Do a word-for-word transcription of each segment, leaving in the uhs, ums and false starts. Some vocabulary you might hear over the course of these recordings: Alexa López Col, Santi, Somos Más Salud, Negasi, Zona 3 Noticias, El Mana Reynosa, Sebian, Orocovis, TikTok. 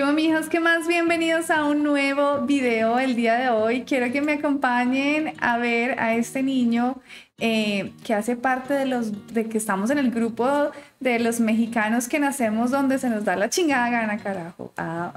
Yo, amigos, ¿qué más? Bienvenidos a un nuevo video el día de hoy. Quiero que me acompañen a ver a este niño eh, que hace parte de los, de que estamos en el grupo de los mexicanos que nacemos donde se nos da la chingada gana, carajo. Ah.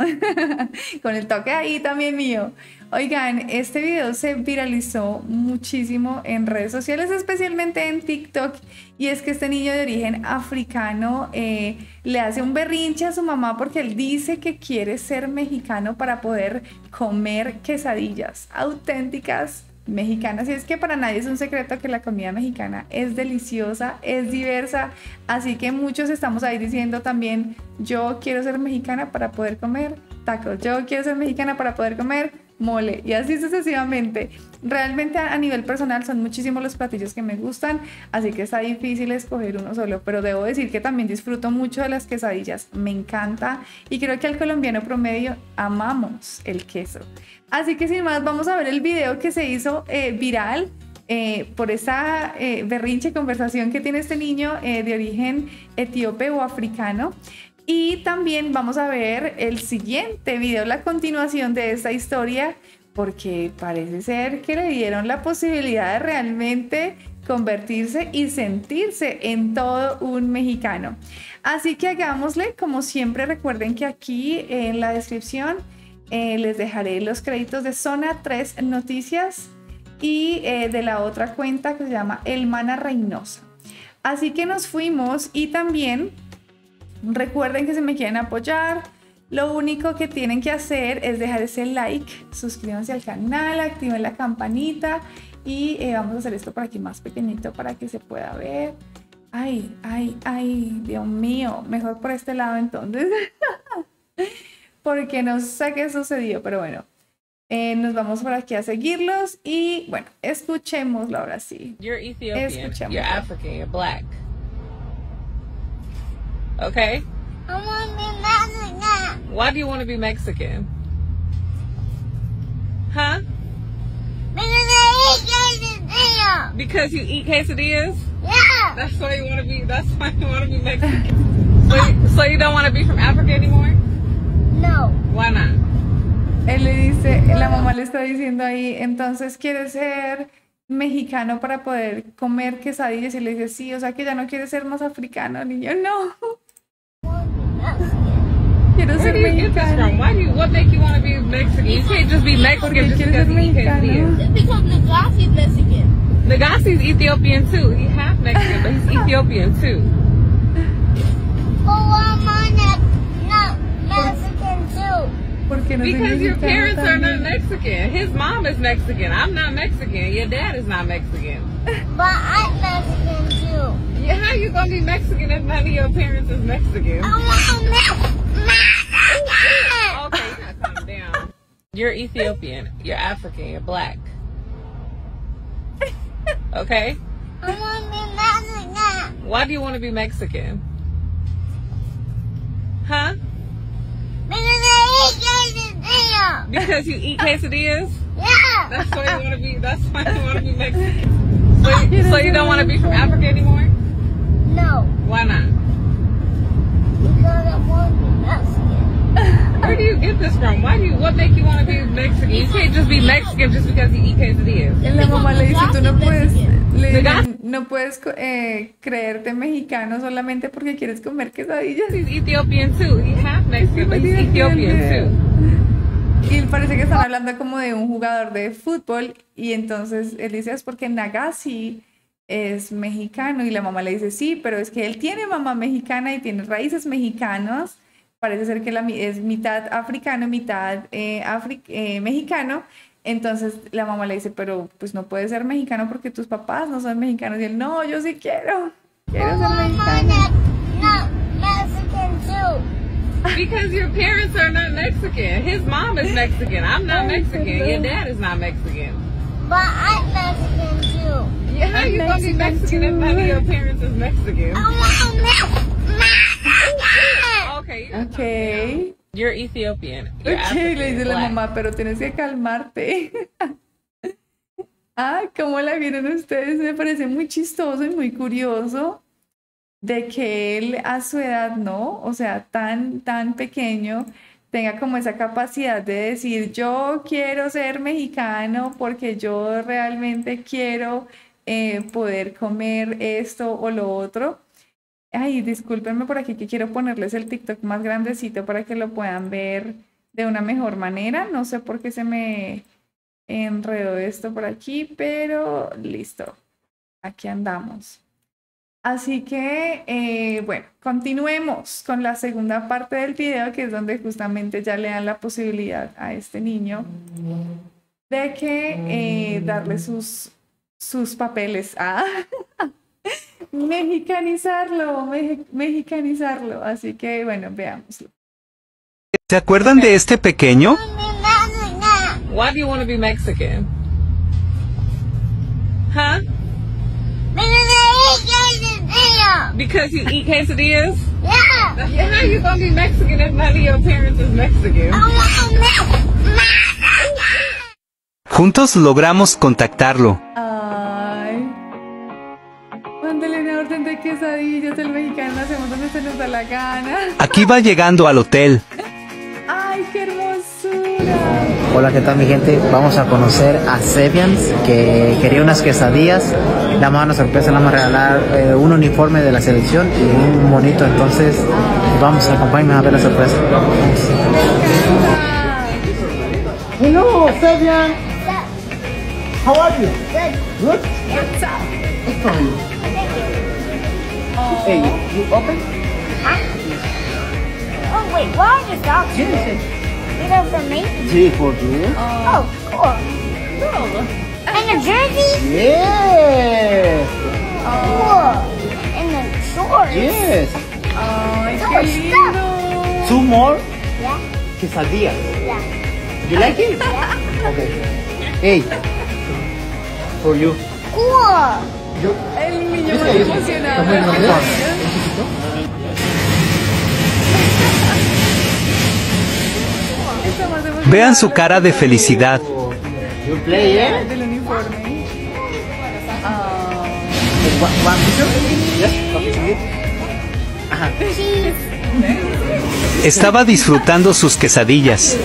Con el toque ahí también mío. Oigan, este video se viralizó muchísimo en redes sociales, especialmente en TikTok. Y es que este niño de origen africano eh, le hace un berrinche a su mamá porque él dice que quiere ser mexicano para poder comer quesadillas auténticas mexicanas. Y es que para nadie es un secreto que la comida mexicana es deliciosa, es diversa. Así que muchos estamos ahí diciendo también, yo quiero ser mexicana para poder comer tacos, yo quiero ser mexicana para poder comer mole, y así sucesivamente. Realmente a nivel personal son muchísimos los platillos que me gustan, así que está difícil escoger uno solo, pero debo decir que también disfruto mucho de las quesadillas, me encanta, y creo que al colombiano promedio amamos el queso. Así que sin más, vamos a ver el video que se hizo eh, viral eh, por esa eh, berrinche conversación que tiene este niño eh, de origen etíope o africano. Y también vamos a ver el siguiente video, la continuación de esta historia, porque parece ser que le dieron la posibilidad de realmente convertirse y sentirse en todo un mexicano. Así que hagámosle, como siempre, recuerden que aquí en la descripción eh, les dejaré los créditos de Zona tres Noticias y eh, de la otra cuenta que se llama El Mana Reynosa. Así que nos fuimos y también... Recuerden que si me quieren apoyar, lo único que tienen que hacer es dejar ese like, suscríbanse al canal, activen la campanita y eh, vamos a hacer esto por aquí más pequeñito para que se pueda ver. Ay, ay, ay, Dios mío, mejor por este lado entonces, porque no sé qué sucedió, pero bueno. Eh, nos vamos por aquí a seguirlos y bueno, escuchémoslo ahora sí. You're Ethiopian, you're African, you're black. Okay. I want to be Mexican. Why do you want to be Mexican? Huh? Because I eat quesadillas. Because you eat quesadillas? Yeah. That's why you want to be. That's why you want to be Mexican. So, you, so you don't want to be from Africa anymore? No. Why not? Él le dice, la mamá le está diciendo ahí, entonces quiere ser mexicano para poder comer quesadillas, y le dice sí, o sea que ya no quiere ser más africano, niño, no. Quiero ser mexicano. ¿Por qué quieres ser mexicano? Because Negasi is Mexican. Negasi is Ethiopian too. He half Mexican, but he's Ethiopian too. Oh, I'm not Mexican too. ¿Por qué no? Because your parents are not Mexican. His mom is Mexican. I'm not Mexican. Your dad is not Mexican. But I'm Mexican too. Yeah, how you gonna be Mexican if none of your parents is Mexican? I'm You're Ethiopian, you're African, you're black. Okay? I want to be Mexican. Why do you want to be Mexican? Huh? Because I eat quesadillas. Because you eat quesadillas? Yeah. That's why you want to be, that's why you want to be Mexican. So you, so you don't want to be from Africa anymore? No. Why not? Because I want to be Mexican. Where do you get this from? Why do you, what make you want to be Mexican? You can't just be Mexican just because you eat quesadillas. La mamá le dice, tú no puedes, le dice, no puedes eh, creerte mexicano solamente porque quieres comer quesadillas. He's Ethiopian too. He's half Mexican, but he's Ethiopian too. Y parece que están hablando como de un jugador de fútbol, y entonces él dice, es porque Negasi es mexicano, y la mamá le dice, sí, pero es que él tiene mamá mexicana y tiene raíces mexicanas. Parece ser que la, es mitad africano, mitad eh, afri, eh, mexicano. Entonces la mamá le dice, pero pues no puedes ser mexicano porque tus papás no son mexicanos. Y él, no, yo sí quiero. Quiero ser mexicano. No, Mexican too. Because your parents are not Mexican. His mom is Mexican. I'm not Mexican. Your dad is not Mexican. But I'm Mexican too. Yeah, how you gonna be Mexican if none of your parents is Mexican? Okay. You're Ethiopian. You're okay, le dice la mamá, pero tienes que calmarte. Ah, ¿cómo la vieron ustedes? Me parece muy chistoso y muy curioso de que él a su edad, ¿no? O sea, tan, tan pequeño, tenga como esa capacidad de decir, yo quiero ser mexicano porque yo realmente quiero eh, poder comer esto o lo otro. Ay, discúlpenme por aquí que quiero ponerles el TikTok más grandecito para que lo puedan ver de una mejor manera. No sé por qué se me enredó esto por aquí, pero listo. Aquí andamos. Así que, eh, bueno, continuemos con la segunda parte del video, que es donde justamente ya le dan la posibilidad a este niño de que eh, darle sus, sus papeles a... mexicanizarlo, me mexicanizarlo. Así que, bueno, veámoslo. ¿Se acuerdan okay. de este pequeño? Why do you want to be Mexican? Huh? Because you eat quesadillas? Yeah. That's, yeah. How are you going to be Mexican if none of your parents is Mexican? Juntos logramos contactarlo. De quesadillas, el mexicano, hacemos donde se nos da la gana. Aquí va llegando al hotel. ¡Ay, qué hermosura! Hola, ¿qué tal mi gente? Vamos a conocer a Sebian, que quería unas quesadillas. La mano sorpresa, le vamos a regalar eh, un uniforme de la selección y un bonito. Entonces, vamos, acompáñenme a ver la sorpresa. Hello, Sebian. How are you? Good. Good? What's up? Hey, you open? Ah. Oh, wait, what are the dogs? Yes. You know, for me? Sí, for you. Uh, oh, cool. Cool. And a jersey? Yeah. Cool. And the shorts? Yes. Oh, it's so stuff. Two more? Yeah. Quesadillas? Yeah. You like it? Yeah. Okay. Hey, for you. Cool. El niño muy emocionado. Vean su cara de felicidad. Del uniforme. Estaba disfrutando sus quesadillas.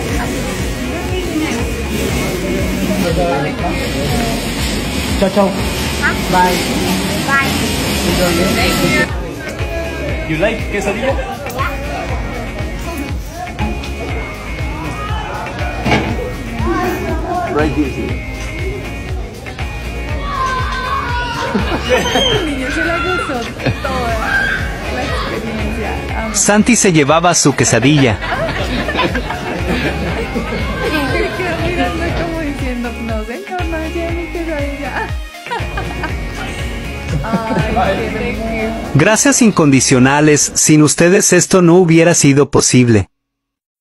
Chao, chao. Bye. Bye. You like quesadilla? Yeah. Right here. El niño se la gozó toda la experiencia. Amo. Santi se llevaba su quesadilla. Se quedó mirando como diciendo, no señor, no lleve mi quesadilla. Gracias incondicionales, sin ustedes esto no hubiera sido posible.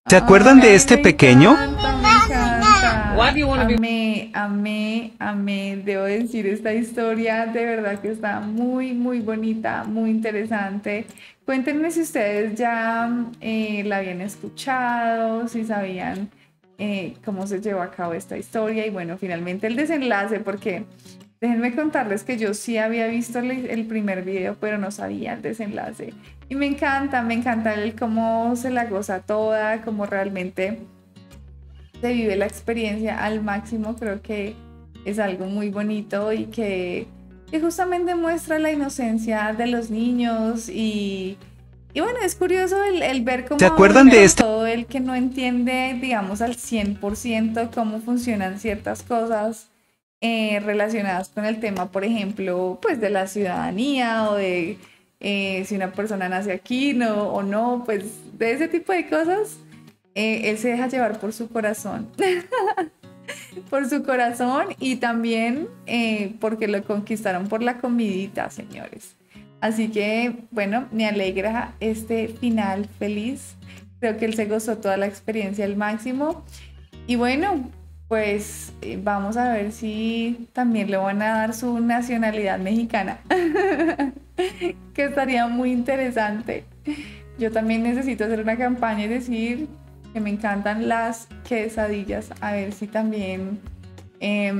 ¿Se acuerdan de este pequeño? Amé, amé, amé, debo decir esta historia, de verdad que está muy, muy bonita, muy interesante. Cuéntenme si ustedes ya eh, la habían escuchado, si sabían eh, cómo se llevó a cabo esta historia y bueno, finalmente el desenlace, porque... Déjenme contarles que yo sí había visto el primer video, pero no sabía el desenlace. Y me encanta, me encanta el cómo se la goza toda, cómo realmente se vive la experiencia al máximo. Creo que es algo muy bonito y que, que justamente muestra la inocencia de los niños. Y, y bueno, es curioso el, el ver cómo... ¿Se acuerdan de esto? Todo el que no entiende, digamos, al cien por ciento cómo funcionan ciertas cosas. Eh, relacionadas con el tema, por ejemplo, pues de la ciudadanía o de eh, si una persona nace aquí no, o no, pues de ese tipo de cosas, eh, él se deja llevar por su corazón, por su corazón y también eh, porque lo conquistaron por la comidita, señores. Así que, bueno, me alegra este final feliz. Creo que él se gozó toda la experiencia al máximo y bueno, pues eh, vamos a ver si también le van a dar su nacionalidad mexicana, que estaría muy interesante. Yo también necesito hacer una campaña y decir que me encantan las quesadillas, a ver si también eh,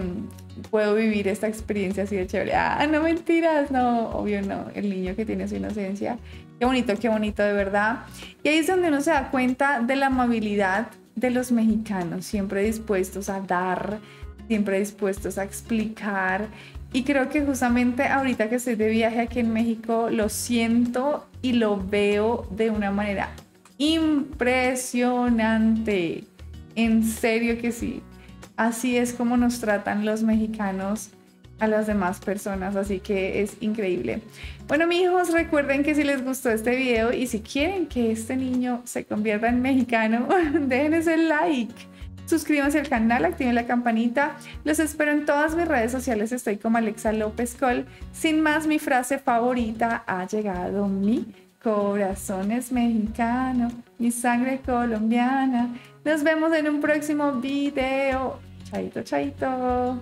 puedo vivir esta experiencia así de chévere. Ah, no, mentiras, no, obvio no, el niño que tiene su inocencia. Qué bonito, qué bonito, de verdad. Y ahí es donde uno se da cuenta de la amabilidad de los mexicanos, siempre dispuestos a dar, siempre dispuestos a explicar. Y creo que justamente ahorita que estoy de viaje aquí en México, lo siento y lo veo de una manera impresionante. En serio que sí. Así es como nos tratan los mexicanos a las demás personas, así que es increíble. Bueno, mis hijos, recuerden que si les gustó este video y si quieren que este niño se convierta en mexicano, dejen ese like, suscríbanse al canal, activen la campanita. Los espero en todas mis redes sociales, estoy como Alexa López Col. Sin más, mi frase favorita: ha llegado mi corazón es mexicano, mi sangre colombiana. Nos vemos en un próximo video. Chaito, chaito.